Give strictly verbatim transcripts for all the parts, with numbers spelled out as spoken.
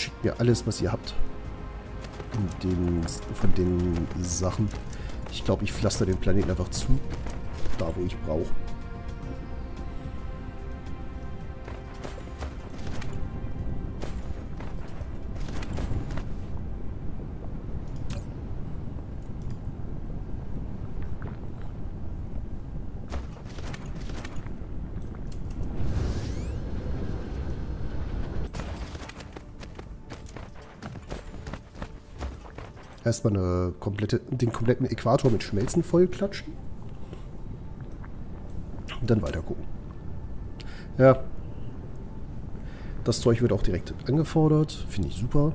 Schickt mir alles, was ihr habt. Und den, von den Sachen. Ich glaube, ich pflaster den Planeten einfach zu. Da, wo ich brauche. Erstmal eine komplette, den kompletten Äquator mit Schmelzen vollklatschen. Und dann weiter gucken. Ja. Das Zeug wird auch direkt angefordert. Finde ich super.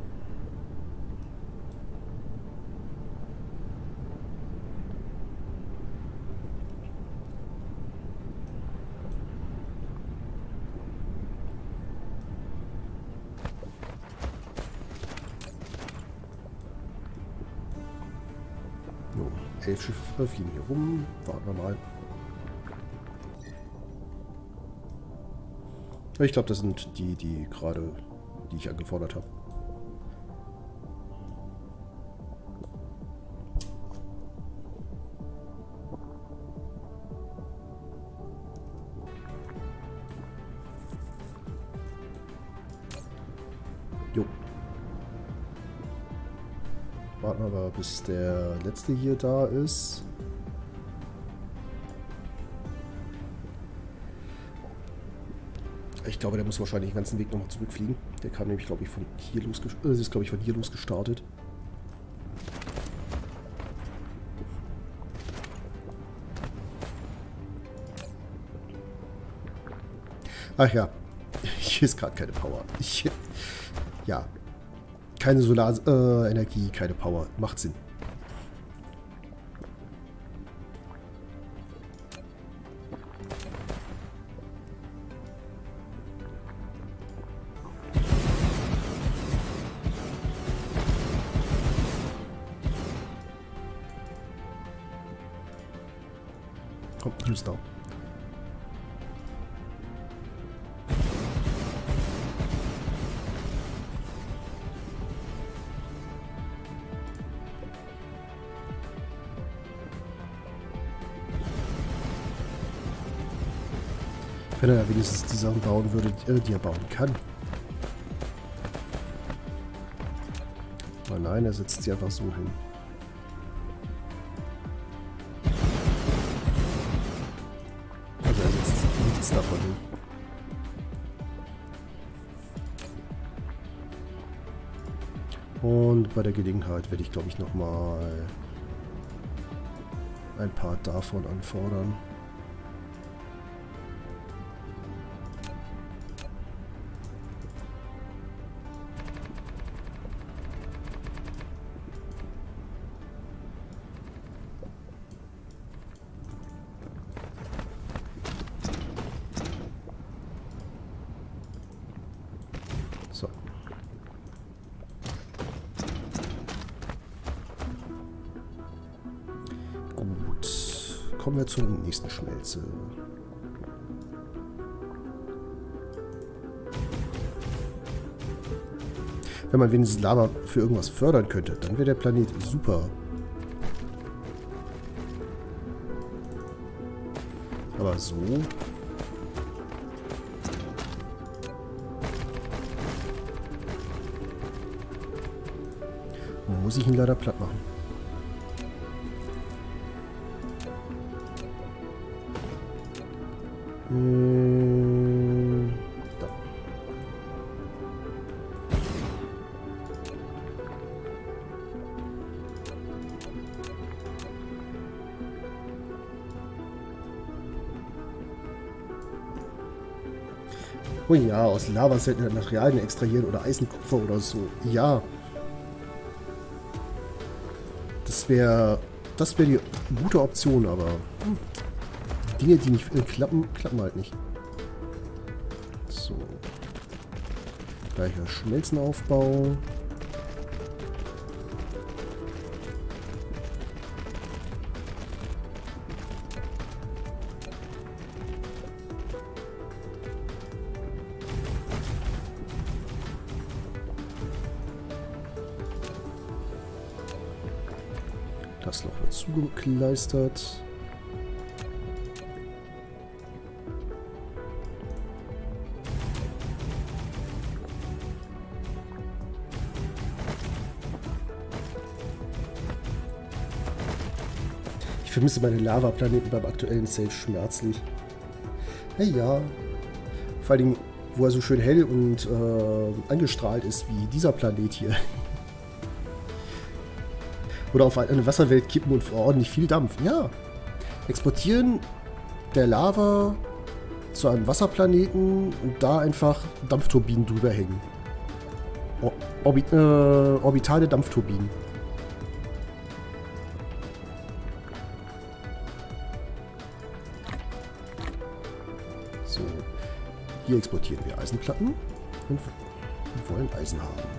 Elf Schiffe fliegen hier rum. Warten wir mal. Ich glaube, das sind die, die gerade, die ich angefordert habe. Warten wir aber, bis der letzte hier da ist. Ich glaube, der muss wahrscheinlich den ganzen Weg nochmal zurückfliegen. Der kam nämlich, glaube ich, von hier los. Das ist, glaube ich, von hier los gestartet. Ach ja, hier ist gerade keine Power. Ich, ja. Keine Solarenergie, äh, keine Power. Macht Sinn. Kommt, oh, just da. Wenn er wenigstens die Sachen bauen würde, die er bauen kann. Aber nein, er setzt sie einfach so hin. Also er setzt nichts davon hin. Und bei der Gelegenheit werde ich, glaube ich, nochmal ein paar davon anfordern. So. Gut. Kommen wir zur nächsten Schmelze. Wenn man wenigstens Lava für irgendwas fördern könnte, dann wäre der Planet super. Aber so... muss ich ihn leider platt machen. Hm, da. Oh ja, aus Lava sollten wir Materialien extrahieren oder Eisenkupfer oder so. Ja. Das wäre das wäre die gute Option, aber Dinge, die nicht äh, klappen, klappen halt nicht. So. Gleicher Schmelzenaufbau. Das Loch wird zugekleistert. Ich vermisse meine Lava-Planeten beim aktuellen Save schmerzlich. Naja. Vor allem, wo er so schön hell und äh, angestrahlt ist, wie dieser Planet hier. Oder auf eine Wasserwelt kippen und ordentlich viel Dampf. Ja, exportieren der Lava zu einem Wasserplaneten und da einfach Dampfturbinen drüber hängen. Or Orbit äh, orbitale Dampfturbinen. So, hier exportieren wir Eisenplatten und wollen Eisen haben.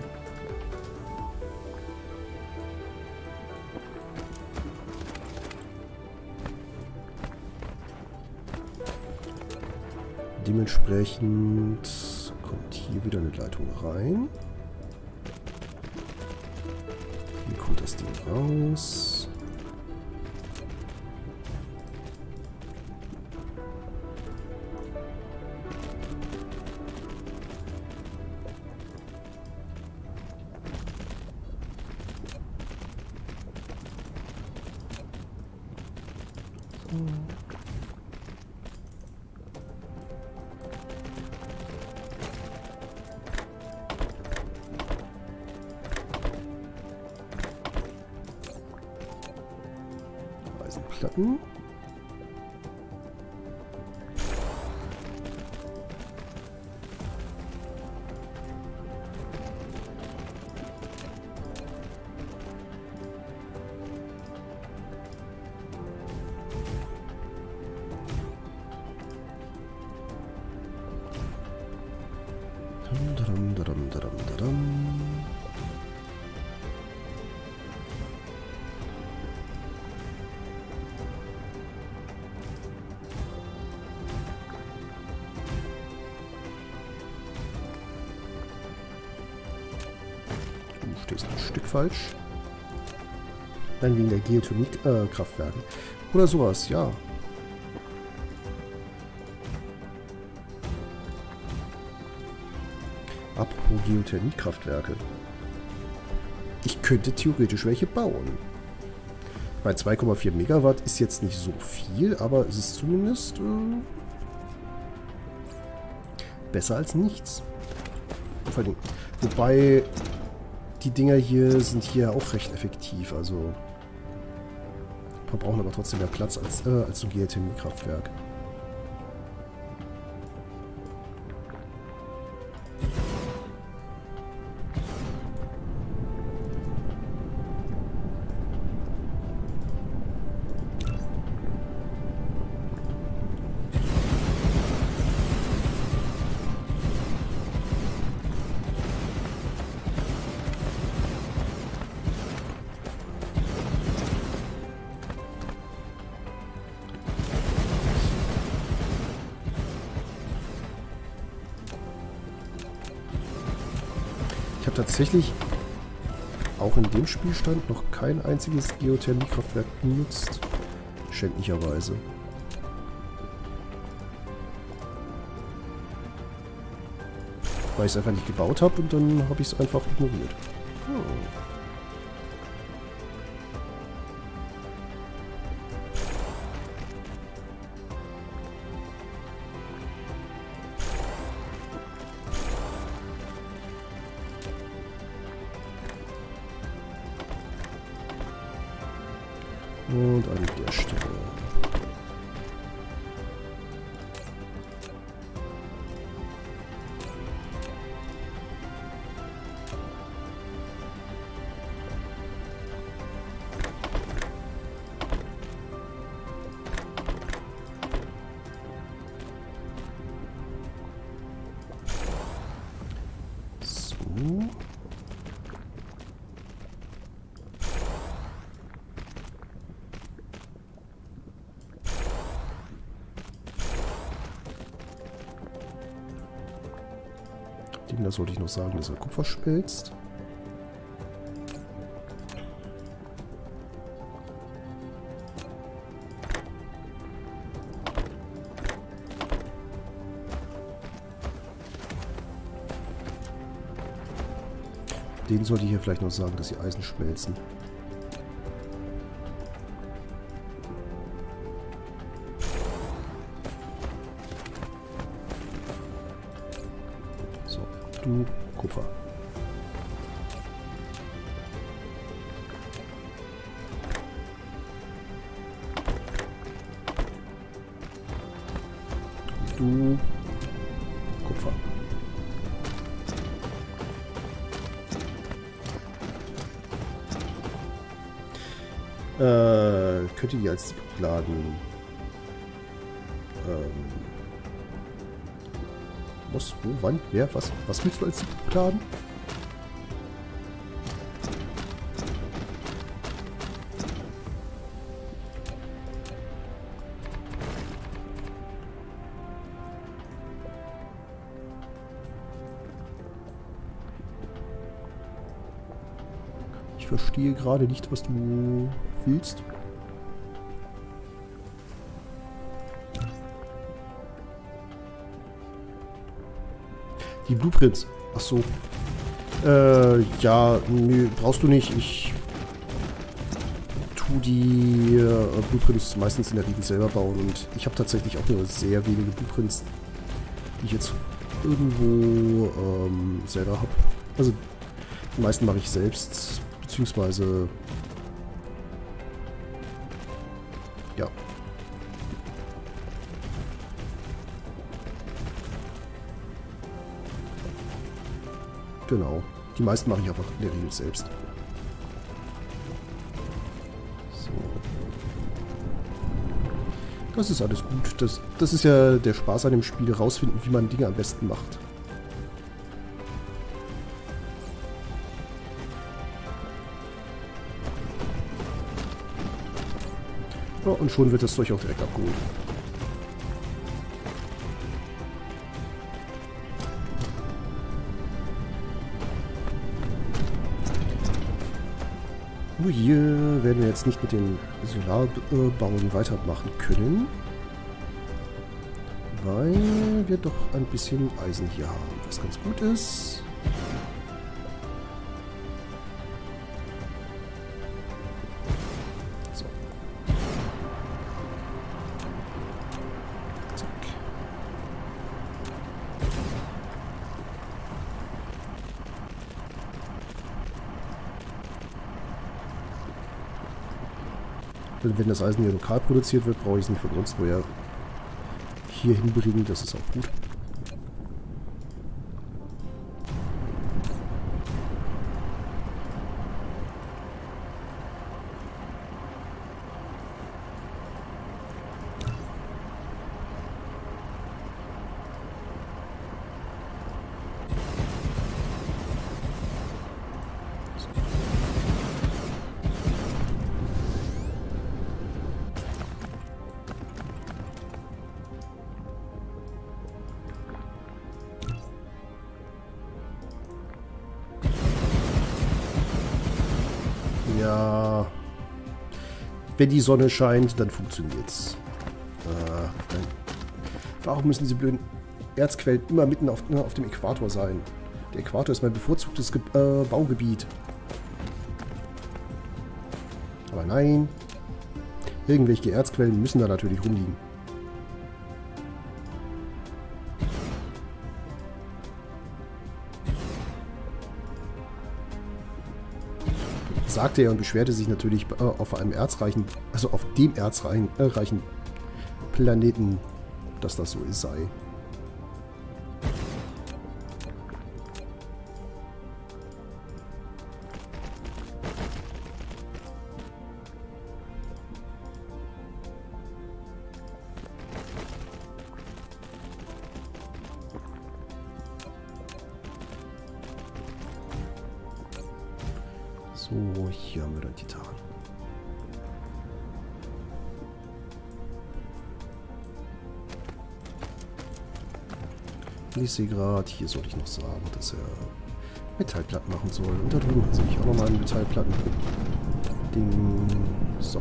Dementsprechend kommt hier wieder eine Leitung rein. Hier kommt das Ding raus. So. Platten. Dum, dum, dum, dum, dum, dum. Das ist ein Stück falsch. Dann wegen der Geothermie-Kraftwerken. Äh, Oder sowas, ja. Apropos Geothermie-Kraftwerke. Ich könnte theoretisch welche bauen. Bei zwei Komma vier Megawatt ist jetzt nicht so viel, aber es ist zumindest äh, besser als nichts. Vor allem, wobei... Die Dinger hier sind hier auch recht effektiv, also verbrauchen aber trotzdem mehr Platz als, äh, als ein Geothermie-Kraftwerk. Ich habe tatsächlich auch in dem Spielstand noch kein einziges Geothermie-Kraftwerk genutzt. Schändlicherweise. Weil ich es einfach nicht gebaut habe und dann habe ich es einfach ignoriert. Hm. Und an der Stelle. So. Da sollte ich noch sagen, dass er Kupfer schmilzt. Denen sollte ich hier vielleicht noch sagen, dass die Eisen schmelzen. So, du Kupfer. Du Kupfer. Äh, könnt ihr die als Laden ähm, was, wo, wann, wer, was, was willst du als Laden? Ich verstehe gerade nicht, was du willst. Die Blueprints. Ach so. Äh, ja, nö, brauchst du nicht. Ich tue die äh, Blueprints meistens in der Gegend selber bauen. Und ich habe tatsächlich auch nur sehr wenige Blueprints, die ich jetzt irgendwo ähm, selber habe. Also, die meisten mache ich selbst. Beziehungsweise, ja. Genau. Die meisten mache ich einfach in der Regel selbst. So. Das ist alles gut. Das, das ist ja der Spaß an dem Spiel, rausfinden, wie man Dinge am besten macht. Und schon wird das Zeug auch direkt abgeholt. Nur hier werden wir jetzt nicht mit dem Solarbauen weitermachen können, weil wir doch ein bisschen Eisen hier haben, was ganz gut ist. Wenn das Eisen hier lokal produziert wird, brauche ich es nicht von uns woher hier hinbringen. Das ist auch gut. Wenn die Sonne scheint, dann funktioniert's. Äh, dann. Warum müssen diese blöden Erzquellen immer mitten auf, na, auf dem Äquator sein? Der Äquator ist mein bevorzugtes Ge äh, Baugebiet. Aber nein. Irgendwelche Erzquellen müssen da natürlich rumliegen. Sagte er und beschwerte sich natürlich äh, auf einem erzreichen, also auf dem erzreichen äh, reichen Planeten, dass das so ist, sei. So, hier haben wir dann Titan. Ich sehe gerade, hier sollte ich noch sagen, dass er Metallplatten machen soll. Und da drüben sehe ich auch nochmal einen Metallplatten-Ding. So.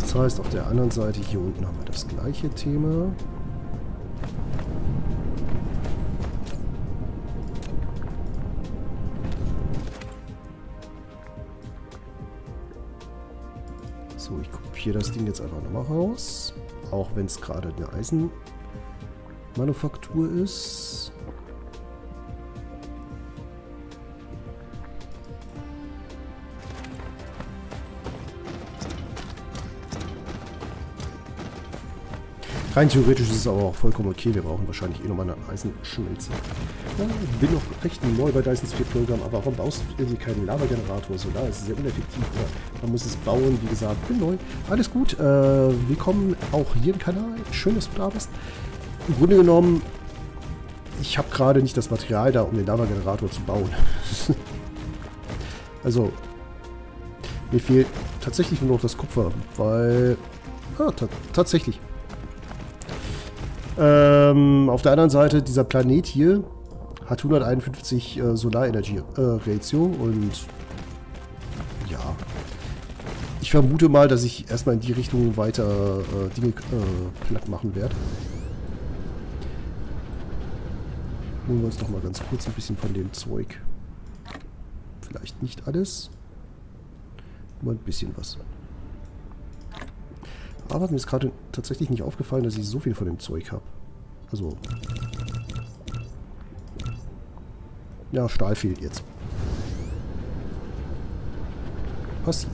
Das heißt, auf der anderen Seite hier unten haben wir das gleiche Thema. kopiere das Ding jetzt einfach nochmal raus. Auch wenn es gerade eine Eisenmanufaktur ist. Rein theoretisch ist es aber auch vollkommen okay. Wir brauchen wahrscheinlich eh nochmal eine Eisenschmelze. Ja, ich bin noch recht neu bei Dyson Sphere Program, aber warum baust du irgendwie keinen Lava-Generator? Solar ist sehr ineffektiv. Man muss es bauen, wie gesagt, bin neu. Alles gut. Äh, willkommen auch hier im Kanal. Schön, dass du da bist. Im Grunde genommen, ich habe gerade nicht das Material da, um den Lava-Generator zu bauen. Also, mir fehlt tatsächlich nur noch das Kupfer, weil... Ah, tatsächlich. Ähm, auf der anderen Seite, dieser Planet hier hat hunderteinundfünfzig äh, Solar-Energie-Ratio äh, und ja, ich vermute mal, dass ich erstmal in die Richtung weiter äh, Dinge äh, platt machen werde. Holen wir uns doch mal ganz kurz ein bisschen von dem Zeug. Vielleicht nicht alles, nur ein bisschen was. Aber mir ist gerade tatsächlich nicht aufgefallen, dass ich so viel von dem Zeug habe. Also. Ja, Stahl fehlt jetzt. Passiert.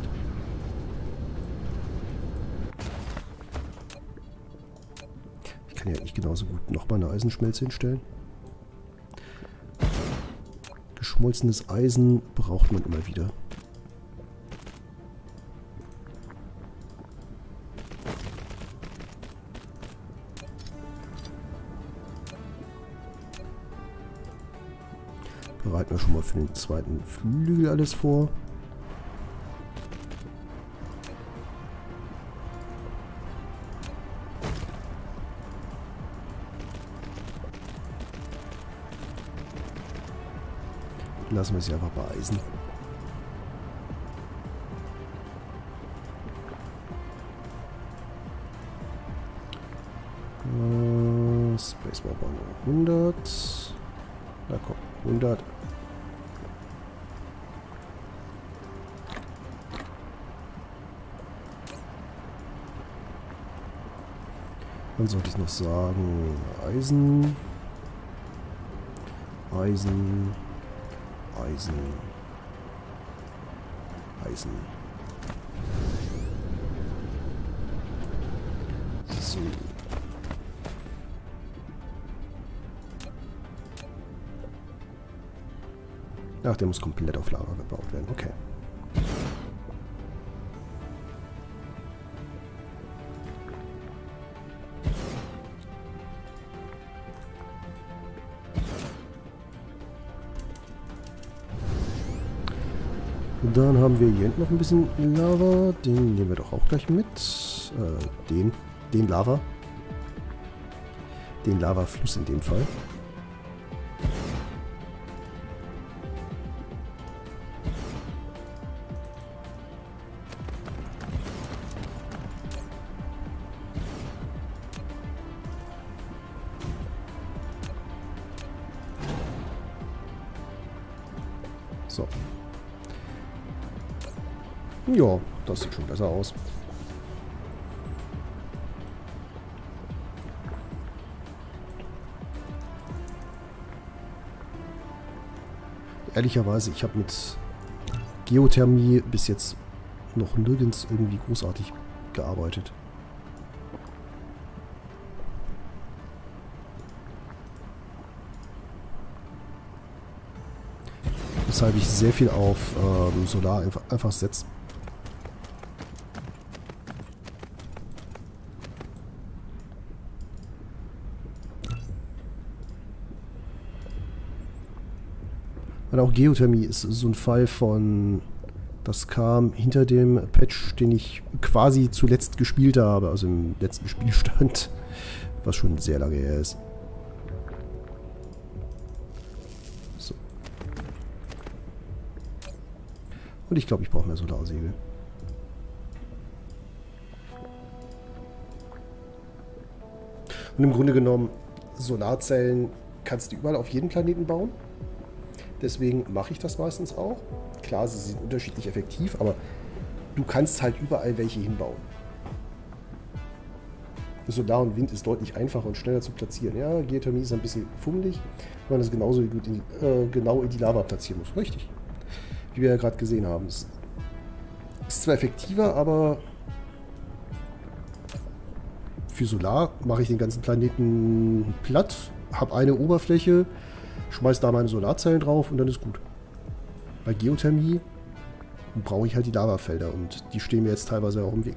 Ich kann ja nicht genauso gut nochmal eine Eisenschmelze hinstellen. Geschmolzenes Eisen braucht man immer wieder. Bereiten wir schon mal für den zweiten Flügel alles vor. Lassen wir sie einfach beeisen. Äh, Spacebar war noch hundert. Na komm, hundert. Dann sollte ich noch sagen, Eisen, Eisen, Eisen, Eisen. So. Ach, der muss komplett auf Lava gebaut werden, okay. Dann haben wir hier hinten noch ein bisschen Lava. Den nehmen wir doch auch gleich mit. Äh, den. Den Lava. Den Lavafluss in dem Fall. So. Ja, das sieht schon besser aus. Ehrlicherweise, ich habe mit Geothermie bis jetzt noch nirgends irgendwie großartig gearbeitet. Weshalb ich sehr viel auf ähm, Solar einfach, einfach setze. Und auch Geothermie ist so ein Fall von, das kam hinter dem Patch, den ich quasi zuletzt gespielt habe, also im letzten Spielstand, was schon sehr lange her ist. So. Und ich glaube, ich brauche mehr Solarsegel. Und im Grunde genommen, Solarzellen kannst du überall auf jedem Planeten bauen. Deswegen mache ich das meistens auch. Klar, sie sind unterschiedlich effektiv, aber du kannst halt überall welche hinbauen. Bist du da und Wind ist deutlich einfacher und schneller zu platzieren. Ja, Geothermie ist ein bisschen fummelig, weil man das genauso gut in die, äh, genau in die Lava platzieren muss. Richtig. Wie wir ja gerade gesehen haben. Es ist zwar effektiver, aber für Solar mache ich den ganzen Planeten platt, habe eine Oberfläche, schmeiß da meine Solarzellen drauf und dann ist gut. Bei Geothermie brauche ich halt die Lavafelder und die stehen mir jetzt teilweise auch im Weg.